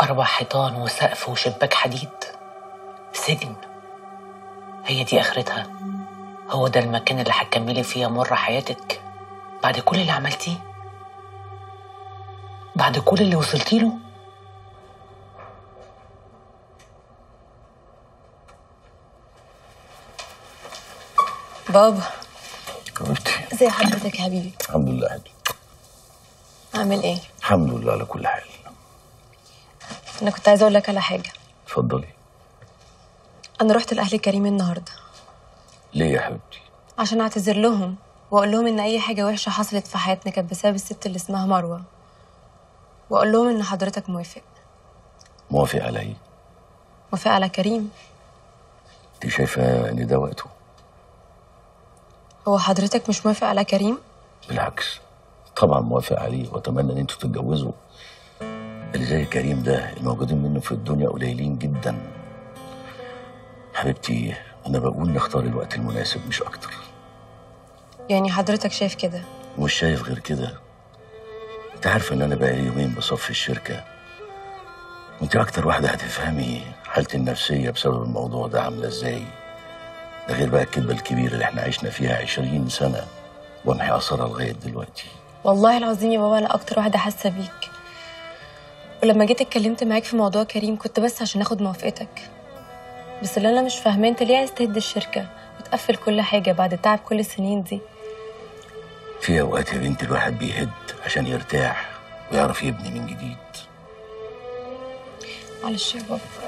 4 حيطان وسقف وشباك حديد. سجن، هي دي آخرتها؟ هو ده المكان اللي هتكملي فيه مر حياتك بعد كل اللي عملتيه، بعد كل اللي وصلتي له؟ بابا، حبيبتي، ازي حضرتك يا حبيبي؟ الحمد لله حبيبي. عامل ايه؟ الحمد لله على كل حال. انا كنت عايزه اقول لك على حاجه. اتفضلي. انا رحت لاهل كريم النهارده. ليه يا حبيبتي؟ عشان اعتذر لهم واقول لهم ان اي حاجه وحشه حصلت في حياتنا كانت بسبب الست اللي اسمها مروه، واقول لهم ان حضرتك موافق. موافق على ايه؟ موافق على كريم. انت شايفه ان ده وقته؟ هو حضرتك مش موافق على كريم؟ بالعكس، طبعا موافق عليه واتمنى ان انتوا تتجوزوا. اللي زي كريم ده الموجودين منه في الدنيا قليلين جدا. حبيبتي، انا بقول نختار الوقت المناسب مش اكتر. يعني حضرتك شايف كده؟ مش شايف غير كده. انت عارفه ان انا بقالي يومين بصفي الشركه، وانت اكتر واحده هتفهمي حالتي النفسيه بسبب الموضوع ده عامله ازاي. ده غير بقى الكذبه الكبيره اللي احنا عشنا فيها 20 سنه ومحي اثرها لغايه دلوقتي. والله العظيم يا بابا انا اكتر واحده حاسه بيك، ولما جيت اتكلمت معاك في موضوع كريم كنت بس عشان اخد موافقتك. بس اللي انا مش فاهمه انت ليه عايز تهد الشركه وتقفل كل حاجه بعد تعب كل السنين دي؟ في اوقات يا بنت الواحد بيهد عشان يرتاح ويعرف يبني من جديد. معلش يا بابا.